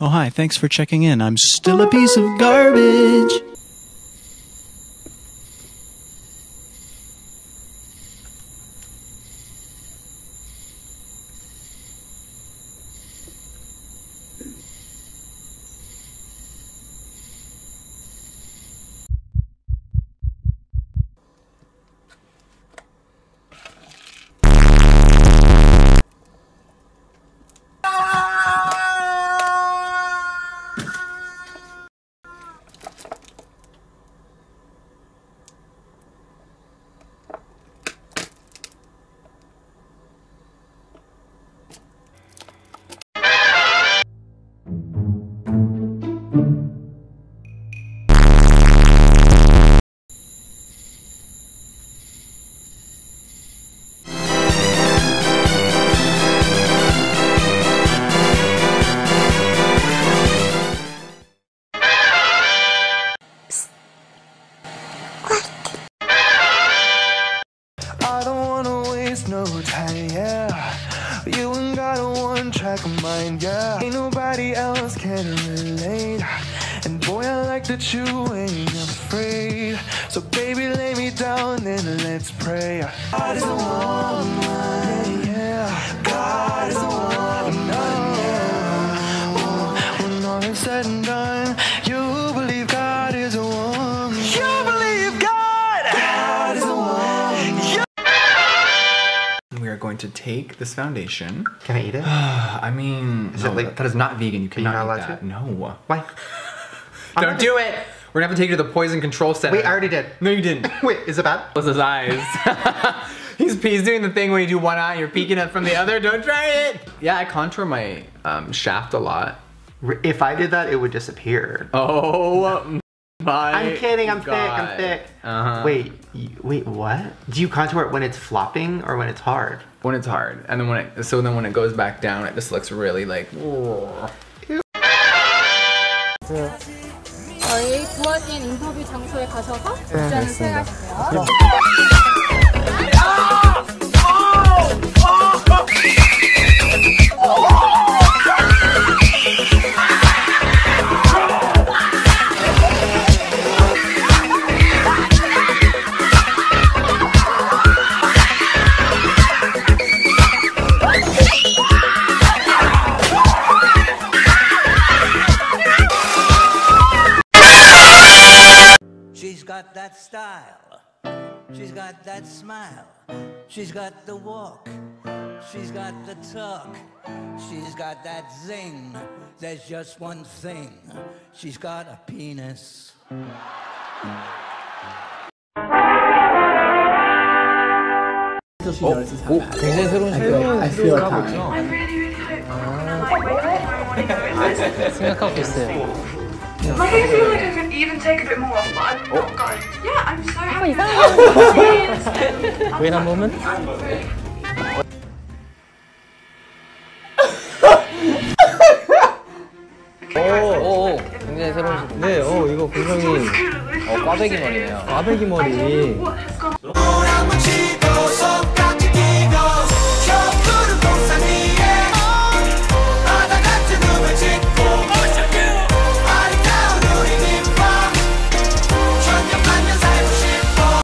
Oh, hi, thanks for checking in. I'm still a piece of garbage. No time, yeah. You ain't got a one-track mind, yeah. Ain't nobody else can relate. And boy, I like that you ain't afraid. So baby, lay me down and let's pray. God is a woman, yeah. God is a woman, yeah. Oh, when all is said and done, you believe God is a woman. You believe God. God is a woman. Yeah. We are going to take this foundation. Can I eat it? I mean, is no, it like, that is not vegan. You cannot eat that. To? No. Why? Don't do it. We're gonna have to take you to the poison control center. Wait, I already did. No, you didn't. Wait, is it bad? Close his eyes. he's doing the thing where you do one eye and you're peeking up from the other. Don't try it. Yeah, I contour my shaft a lot. If I did that, it would disappear. Oh. No. I'm kidding, I'm thick. Uh-huh. Wait, what? Do you contour it when it's flopping or when it's hard? When it's hard. And then when it goes back down, it just looks really like, whoa. 저희 주어진 인터뷰 장소에 가셔서 답변을 수행하시고요. She's got that style, she's got that smile, she's got the walk, she's got the talk, she's got that zing. There's just one thing, she's got a penis. I feel like I feel like I can even take a bit more, but I'm not going. Yeah, I'm so happy. Wait a moment. 오오오 굉장히 새로운. 네, 오 이거 굉장히 꽈배기 머리네요. 꽈배기 머리.